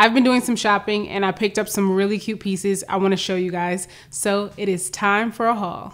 I've been doing some shopping and I picked up some really cute pieces I want to show you guys. So it is time for a haul.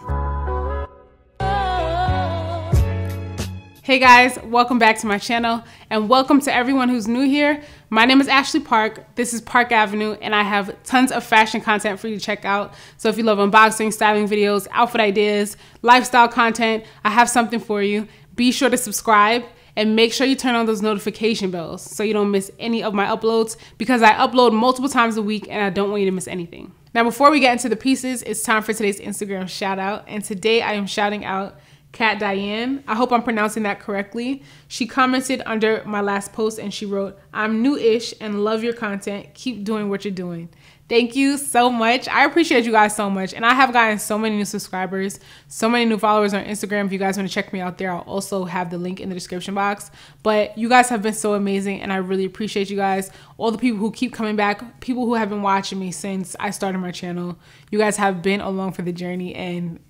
Hey guys, welcome back to my channel and welcome to everyone who's new here. My name is Ashley Park, this is Park Avenue, and I have tons of fashion content for you to check out. So if you love unboxing, styling videos, outfit ideas, lifestyle content, I have something for you. Be sure to subscribe and make sure you turn on those notification bells so you don't miss any of my uploads, because I upload multiple times a week and I don't want you to miss anything. Now before we get into the pieces, it's time for today's Instagram shout out, and today I am shouting out Kat Diane. I hope I'm pronouncing that correctly. She commented under my last post and she wrote, "I'm new-ish and love your content. Keep doing what you're doing." Thank you so much. I appreciate you guys so much. And I have gotten so many new subscribers, so many new followers on Instagram. If you guys want to check me out there, I'll also have the link in the description box. But you guys have been so amazing and I really appreciate you guys. All the people who keep coming back, people who have been watching me since I started my channel. You guys have been along for the journey and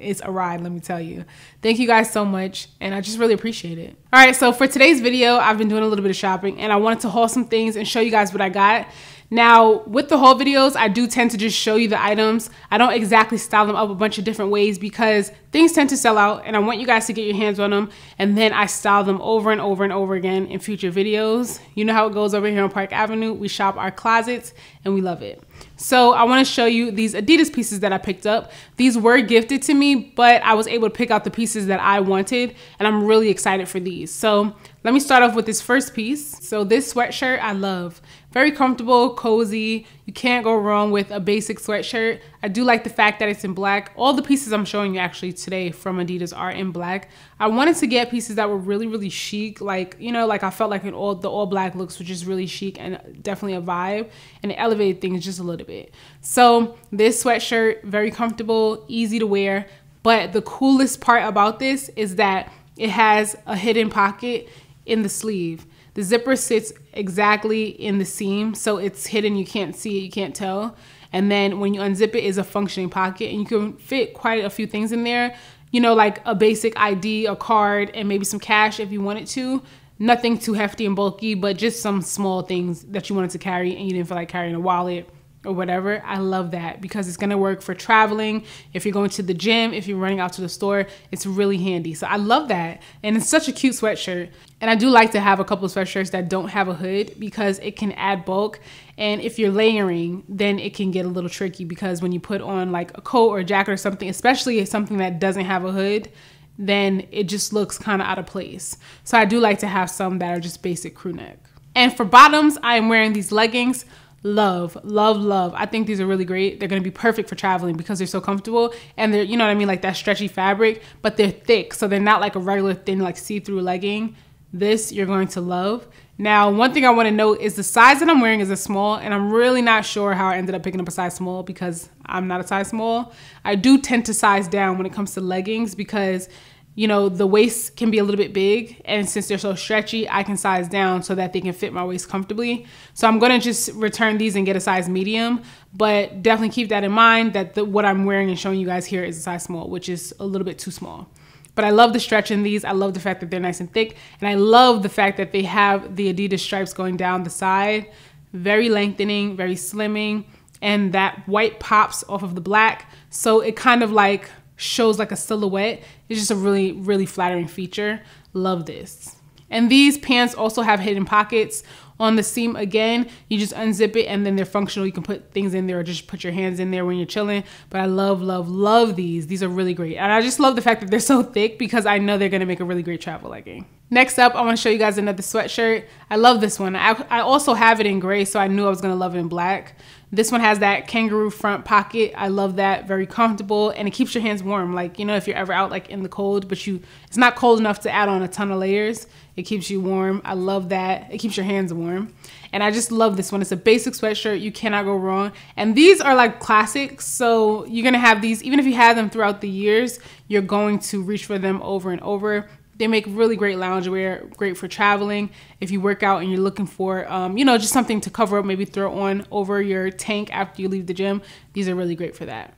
it's a ride, let me tell you. Thank you guys so much, and I just really appreciate it. All right, so for today's video, I've been doing a little bit of shopping, and I wanted to haul some things and show you guys what I got. Now, with the haul videos, I do tend to just show you the items. I don't exactly style them up a bunch of different ways because things tend to sell out, and I want you guys to get your hands on them, and then I style them over and over and over again in future videos. You know how it goes over here on Park Avenue. We shop our closets, and we love it. So I want to show you these Adidas pieces that I picked up. These were gifted to me, but I was able to pick out the pieces that I wanted, and I'm really excited for these. So let me start off with this first piece. So this sweatshirt I love. Very comfortable, cozy. You can't go wrong with a basic sweatshirt. I do like the fact that it's in black. All the pieces I'm showing you actually today from Adidas are in black. I wanted to get pieces that were really, really chic. Like, you know, like I felt like the all black looks, which is really chic and definitely a vibe, and it elevated things just a little bit. So this sweatshirt, very comfortable, easy to wear. But the coolest part about this is that it has a hidden pocket in the sleeve. The zipper sits exactly in the seam, so it's hidden. You can't see it, you can't tell. And then when you unzip it, is a functioning pocket, and you can fit quite a few things in there, you know, like a basic ID, a card, and maybe some cash if you wanted to. Nothing too hefty and bulky, but just some small things that you wanted to carry and you didn't feel like carrying a wallet or whatever. I love that because it's gonna work for traveling. If you're going to the gym, if you're running out to the store, it's really handy. So I love that. And it's such a cute sweatshirt. And I do like to have a couple of sweatshirts that don't have a hood because it can add bulk. And if you're layering, then it can get a little tricky because when you put on like a coat or a jacket or something, especially something that doesn't have a hood, then it just looks kind of out of place. So I do like to have some that are just basic crew neck. And for bottoms, I am wearing these leggings. Love, love, love. I think these are really great. They're going to be perfect for traveling because they're so comfortable and they're, you know what I mean, like that stretchy fabric, but they're thick. So they're not like a regular thin, like see-through legging. This you're going to love. Now, one thing I want to note is the size that I'm wearing is a small, and I'm really not sure how I ended up picking up a size small because I'm not a size small. I do tend to size down when it comes to leggings because, you know, the waist can be a little bit big, and since they're so stretchy, I can size down so that they can fit my waist comfortably. So I'm gonna just return these and get a size medium, but definitely keep that in mind that what I'm wearing and showing you guys here is a size small, which is a little bit too small. But I love the stretch in these. I love the fact that they're nice and thick, and I love the fact that they have the Adidas stripes going down the side. Very lengthening, very slimming, and that white pops off of the black, so it kind of like shows like a silhouette. It's just a really, really flattering feature. Love this. And these pants also have hidden pockets on the seam. Again, you just unzip it and then they're functional. You can put things in there or just put your hands in there when you're chilling. But I love, love, love these. These are really great. And I just love the fact that they're so thick because I know they're gonna make a really great travel legging. Next up, I wanna show you guys another sweatshirt. I love this one. I also have it in gray, so I knew I was gonna love it in black. This one has that kangaroo front pocket. I love that, very comfortable, and it keeps your hands warm. Like, you know, if you're ever out like in the cold, but it's not cold enough to add on a ton of layers. It keeps you warm. I love that. It keeps your hands warm. And I just love this one. It's a basic sweatshirt. You cannot go wrong. And these are like classics. So you're gonna have these, even if you have them throughout the years, you're going to reach for them over and over. They make really great loungewear, great for traveling. If you work out and you're looking for, you know, just something to cover up, maybe throw on over your tank after you leave the gym, these are really great for that.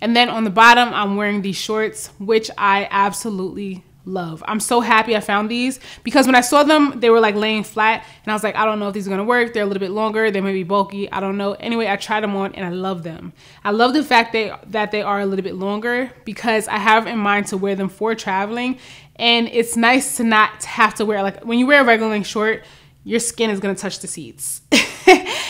And then on the bottom, I'm wearing these shorts, which I absolutely love. I'm so happy I found these, because when I saw them, they were like laying flat and I was like, I don't know if these are gonna work. They're a little bit longer, they may be bulky, I don't know. Anyway, I tried them on and I love them. I love the fact that they are a little bit longer, because I have in mind to wear them for traveling, and it's nice to not have to wear, like when you wear a regular length short, your skin is gonna touch the seats.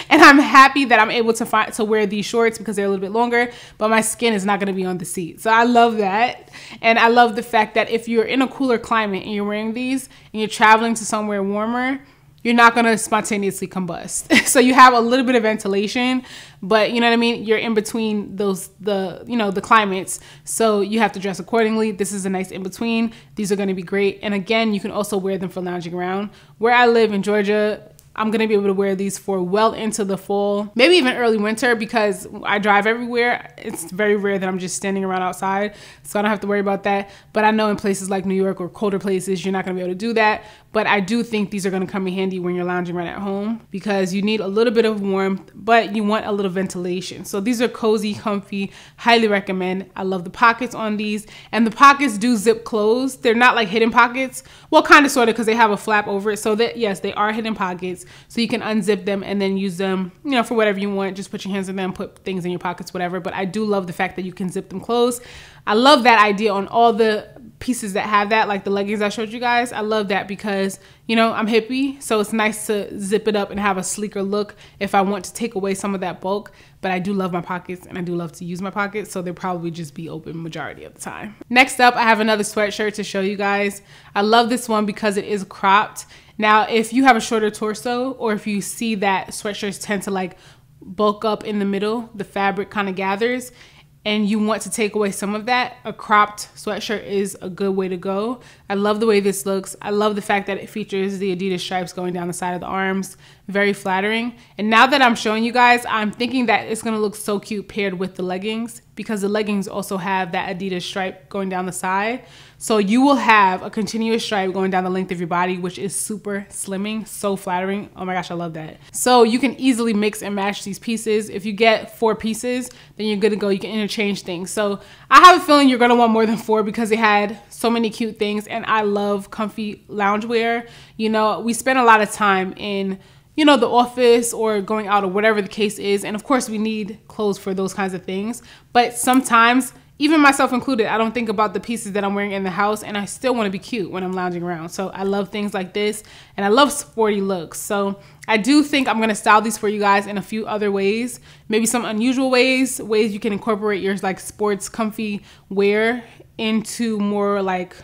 And I'm happy that I'm able to wear these shorts because they're a little bit longer, but my skin is not gonna be on the seat. So I love that. And I love the fact that if you're in a cooler climate and you're wearing these and you're traveling to somewhere warmer, you're not gonna spontaneously combust. So you have a little bit of ventilation, but you know what I mean? You're in between the climates. So you have to dress accordingly. This is a nice in between. These are gonna be great. And again, you can also wear them for lounging around. Where I live in Georgia, I'm gonna be able to wear these for well into the fall, maybe even early winter, because I drive everywhere. It's very rare that I'm just standing around outside, so I don't have to worry about that. But I know in places like New York or colder places, you're not gonna be able to do that. But I do think these are gonna come in handy when you're lounging right at home, because you need a little bit of warmth, but you want a little ventilation. So these are cozy, comfy, highly recommend. I love the pockets on these, and the pockets do zip closed. They're not like hidden pockets. Well, kind of, sort of, because they have a flap over it. So that, yes, they are hidden pockets. So you can unzip them and then use them, you know, for whatever you want. Just put your hands in them, put things in your pockets, whatever. But I do love the fact that you can zip them closed. I love that idea on all the pieces that have that, like the leggings I showed you guys. I love that because, you know, I'm hippie, so it's nice to zip it up and have a sleeker look if I want to take away some of that bulk. But I do love my pockets and I do love to use my pockets, so they'll probably just be open majority of the time. Next up, I have another sweatshirt to show you guys. I love this one because it is cropped. Now, if you have a shorter torso, or if you see that sweatshirts tend to like bulk up in the middle, the fabric kind of gathers, and you want to take away some of that, a cropped sweatshirt is a good way to go. I love the way this looks. I love the fact that it features the Adidas stripes going down the side of the arms. Very flattering. And now that I'm showing you guys, I'm thinking that it's gonna look so cute paired with the leggings, because the leggings also have that Adidas stripe going down the side. So you will have a continuous stripe going down the length of your body, which is super slimming, so flattering. Oh my gosh, I love that. So you can easily mix and match these pieces. If you get 4 pieces, then you're good to go. You can interchange things. So I have a feeling you're gonna want more than 4, because they had so many cute things, and I love comfy loungewear. You know, we spend a lot of time in, you know, the office or going out or whatever the case is, and of course we need clothes for those kinds of things. But sometimes, even myself included, I don't think about the pieces that I'm wearing in the house, and I still want to be cute when I'm lounging around. So I love things like this, and I love sporty looks. So I do think I'm gonna style these for you guys in a few other ways, maybe some unusual ways, ways you can incorporate your like sports comfy wear into more like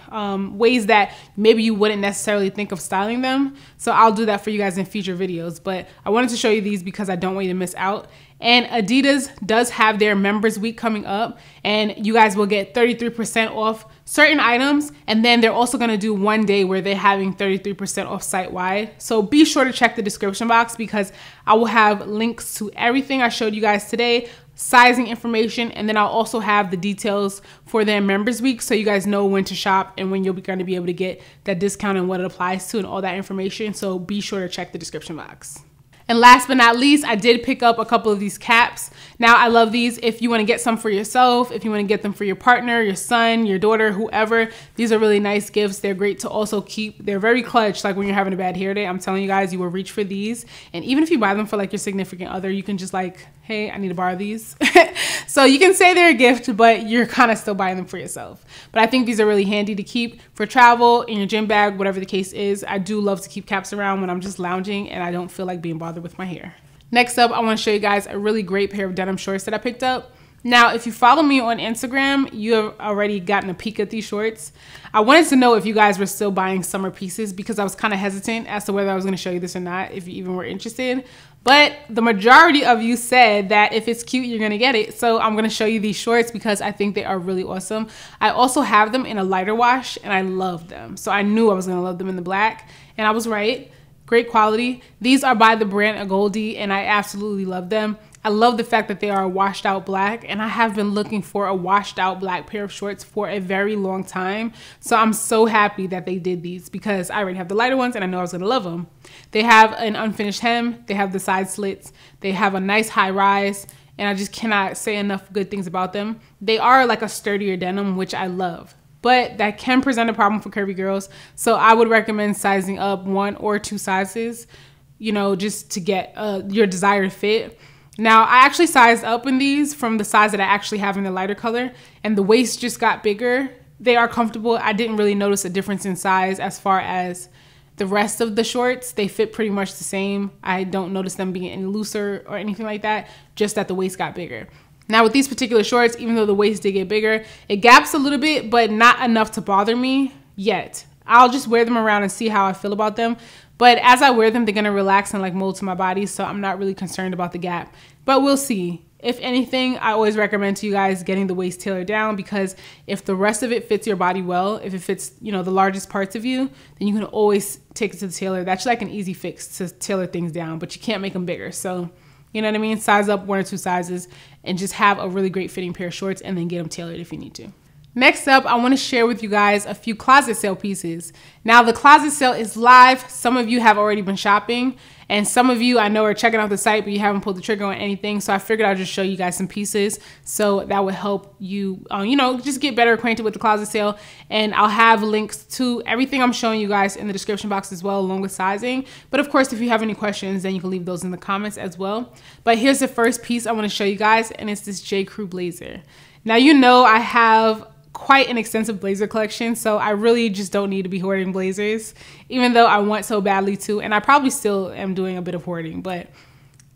ways that maybe you wouldn't necessarily think of styling them. So I'll do that for you guys in future videos, but I wanted to show you these because I don't want you to miss out. And Adidas does have their Members Week coming up, and you guys will get 33% off certain items, and then they're also gonna do one day where they're having 33% off site-wide. So be sure to check the description box, because I will have links to everything I showed you guys today, sizing information, and then I'll also have the details for their Members Week, so you guys know when to shop and when you're going to be able to get that discount and what it applies to and all that information. So be sure to check the description box. And last but not least, I did pick up a couple of these caps. Now, I love these. If you want to get some for yourself, if you want to get them for your partner, your son, your daughter, whoever, these are really nice gifts. They're great to also keep. They're very clutch. Like when you're having a bad hair day, I'm telling you guys, you will reach for these. And even if you buy them for like your significant other, you can just like, hey, I need to borrow these. So you can say they're a gift, but you're kind of still buying them for yourself. But I think these are really handy to keep for travel, in your gym bag, whatever the case is. I do love to keep caps around when I'm just lounging and I don't feel like being bothered with my hair. Next up, I want to show you guys a really great pair of denim shorts that I picked up. Now, if you follow me on Instagram, you have already gotten a peek at these shorts. I wanted to know if you guys were still buying summer pieces, because I was kind of hesitant as to whether I was going to show you this or not, if you even were interested. But the majority of you said that if it's cute, you're going to get it. So I'm going to show you these shorts because I think they are really awesome. I also have them in a lighter wash and I love them. So I knew I was going to love them in the black, and I was right. Great quality. These are by the brand Agolde, and I absolutely love them. I love the fact that they are washed out black, and I have been looking for a washed out black pair of shorts for a very long time. So I'm so happy that they did these, because I already have the lighter ones and I know I was gonna love them. They have an unfinished hem, they have the side slits, they have a nice high rise, and I just cannot say enough good things about them. They are like a sturdier denim, which I love. but that can present a problem for curvy girls. So I would recommend sizing up 1 or 2 sizes, you know, just to get your desired fit. Now, I actually sized up in these from the size that I actually have in the lighter color, and the waist just got bigger. They are comfortable. I didn't really notice a difference in size as far as the rest of the shorts. They fit pretty much the same. I don't notice them being any looser or anything like that, just that the waist got bigger. Now with these particular shorts, even though the waist did get bigger, it gaps a little bit, but not enough to bother me yet. I'll just wear them around and see how I feel about them. But as I wear them, they're gonna relax and like mold to my body, so I'm not really concerned about the gap, but we'll see. If anything, I always recommend to you guys getting the waist tailored down, because if the rest of it fits your body well, if it fits, you know, the largest parts of you, then you can always take it to the tailor. That's like an easy fix to tailor things down, but you can't make them bigger. So, you know what I mean? Size up 1 or 2 sizes and just have a really great fitting pair of shorts, and then get them tailored if you need to. Next up, I want to share with you guys a few closet sale pieces. Now, the closet sale is live. Some of you have already been shopping, and some of you I know are checking out the site, but you haven't pulled the trigger on anything. So I figured I'll just show you guys some pieces, so that would help you, you know, just get better acquainted with the closet sale. And I'll have links to everything I'm showing you guys in the description box as well, along with sizing. But of course, if you have any questions, then you can leave those in the comments as well. But here's the first piece I want to show you guys, and it's this J. Crew blazer. Now, you know, I have quite an extensive blazer collection, so I really just don't need to be hoarding blazers, even though I want so badly to, and I probably still am doing a bit of hoarding, but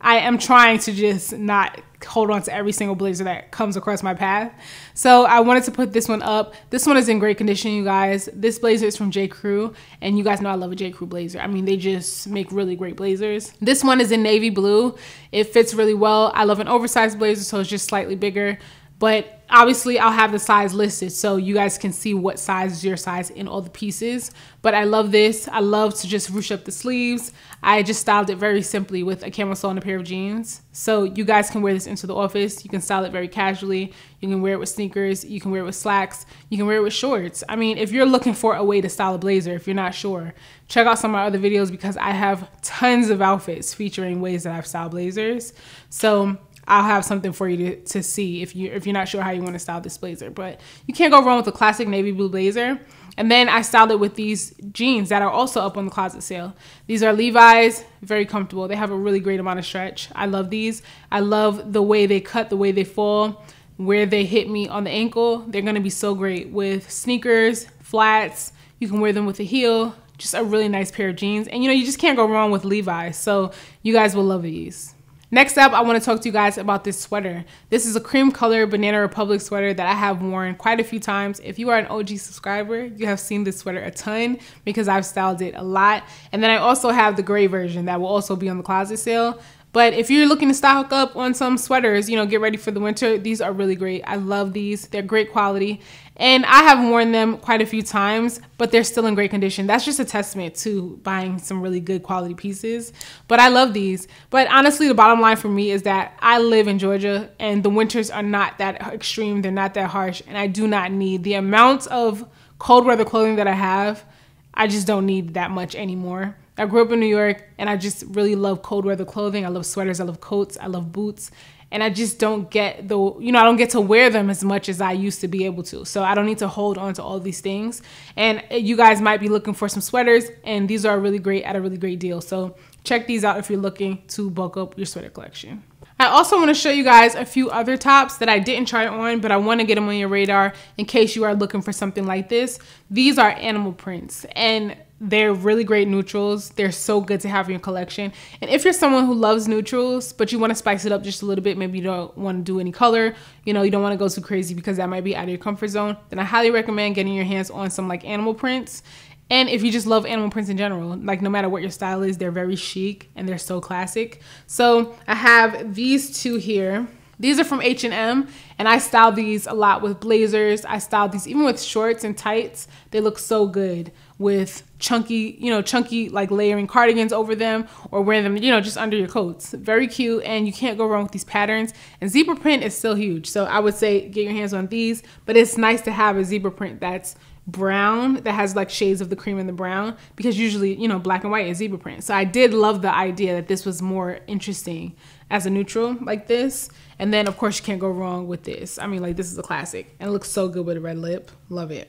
I am trying to just not hold on to every single blazer that comes across my path. So I wanted to put this one up. This one is in great condition, you guys. This blazer is from J. Crew, and you guys know I love a J. Crew blazer. I mean, they just make really great blazers. This one is in navy blue. It fits really well. I love an oversized blazer, so it's just slightly bigger. But obviously I'll have the size listed so you guys can see what size is your size in all the pieces. But I love this. I love to just ruche up the sleeves. I just styled it very simply with a camisole and a pair of jeans. So you guys can wear this into the office. You can style it very casually. You can wear it with sneakers. You can wear it with slacks. You can wear it with shorts. I mean, if you're looking for a way to style a blazer, if you're not sure, check out some of my other videos, because I have tons of outfits featuring ways that I've styled blazers. So I'll have something for you to see if you're not sure how you want to style this blazer. But you can't go wrong with a classic navy blue blazer. And then I styled it with these jeans that are also up on the closet sale. These are Levi's, very comfortable. They have a really great amount of stretch. I love these. I love the way they cut, the way they fall, where they hit me on the ankle. They're going to be so great with sneakers, flats. You can wear them with a heel. Just a really nice pair of jeans. And you know, you just can't go wrong with Levi's. So you guys will love these. Next up, I want to talk to you guys about this sweater. This is a cream color Banana Republic sweater that I have worn quite a few times. If you are an OG subscriber, you have seen this sweater a ton, because I've styled it a lot. And then I also have the gray version that will also be on the closet sale. But if you're looking to stock up on some sweaters, you know, get ready for the winter, these are really great. I love these. They're great quality. And I have worn them quite a few times, but they're still in great condition. That's just a testament to buying some really good quality pieces. But I love these. But honestly, the bottom line for me is that I live in Georgia, and the winters are not that extreme. They're not that harsh. And I do not need the amount of cold weather clothing that I have. I just don't need that much anymore. I grew up in New York, and I just really love cold weather clothing. I love sweaters. I love coats. I love boots. And I just don't get the, you know, I don't get to wear them as much as I used to be able to. So I don't need to hold on to all these things. And you guys might be looking for some sweaters, and these are really great at a really great deal. So check these out if you're looking to bulk up your sweater collection. I also want to show you guys a few other tops that I didn't try on, but I want to get them on your radar in case you are looking for something like this. These are animal prints, and they're really great neutrals. They're so good to have in your collection. And if you're someone who loves neutrals, but you want to spice it up just a little bit, maybe you don't want to do any color, you know, you don't want to go too crazy because that might be out of your comfort zone, then I highly recommend getting your hands on some like animal prints. And if you just love animal prints in general, like no matter what your style is, they're very chic and they're so classic. So I have these two here. These are from H&M, and I style these a lot with blazers. I style these even with shorts and tights. They look so good with chunky, you know, chunky like layering cardigans over them, or wear them, you know, just under your coats. Very cute, and you can't go wrong with these patterns. And zebra print is still huge, so I would say get your hands on these. But it's nice to have a zebra print that's brown, that has like shades of the cream and the brown, because usually, you know, black and white is zebra print. So I did love the idea that this was more interesting as a neutral like this. And then of course you can't go wrong with this. I mean, like, this is a classic, and it looks so good with a red lip. Love it.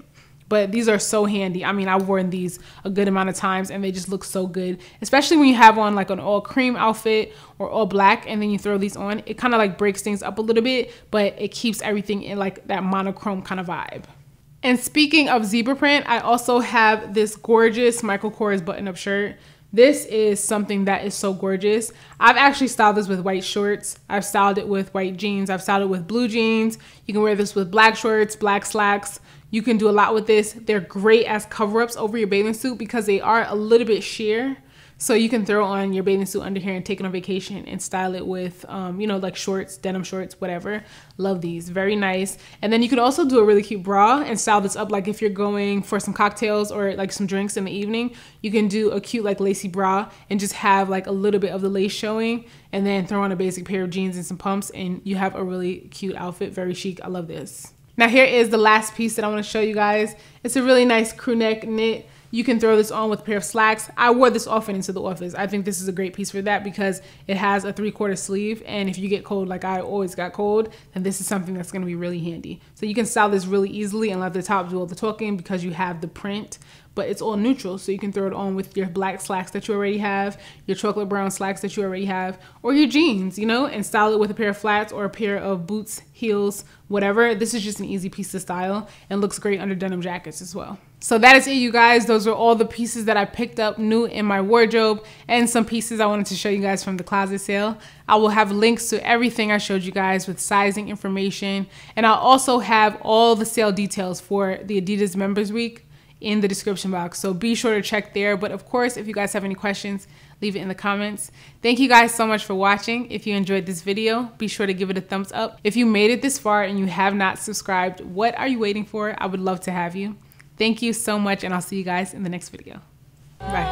But these are so handy. I mean, I've worn these a good amount of times and they just look so good, especially when you have on like an all cream outfit or all black and then you throw these on. It kind of like breaks things up a little bit, but it keeps everything in like that monochrome kind of vibe. And speaking of zebra print, I also have this gorgeous Michael Kors button-up shirt. This is something that is so gorgeous. I've actually styled this with white shorts. I've styled it with white jeans. I've styled it with blue jeans. You can wear this with black shorts, black slacks. You can do a lot with this. They're great as cover-ups over your bathing suit because they are a little bit sheer. So you can throw on your bathing suit under here and take it on vacation and style it with, you know, like shorts, denim shorts, whatever. Love these, very nice. And then you could also do a really cute bra and style this up. Like if you're going for some cocktails or like some drinks in the evening, you can do a cute like lacy bra and just have like a little bit of the lace showing and then throw on a basic pair of jeans and some pumps and you have a really cute outfit, very chic. I love this. Now here is the last piece that I want to show you guys. It's a really nice crew neck knit. You can throw this on with a pair of slacks. I wore this often into the office. I think this is a great piece for that because it has a 3/4 sleeve. And if you get cold, like I always got cold, then this is something that's gonna be really handy. So you can style this really easily and let the top do all the talking because you have the print, but it's all neutral. So you can throw it on with your black slacks that you already have, your chocolate brown slacks that you already have, or your jeans, you know, and style it with a pair of flats or a pair of boots, heels, whatever. This is just an easy piece to style and looks great under denim jackets as well. So that is it, you guys. Those are all the pieces that I picked up new in my wardrobe and some pieces I wanted to show you guys from the closet sale. I will have links to everything I showed you guys with sizing information. And I'll also have all the sale details for the Adidas Members Week in the description box. So be sure to check there. But of course, if you guys have any questions, leave it in the comments. Thank you guys so much for watching. If you enjoyed this video, be sure to give it a thumbs up. If you made it this far and you have not subscribed, what are you waiting for? I would love to have you. Thank you so much, and I'll see you guys in the next video. Bye.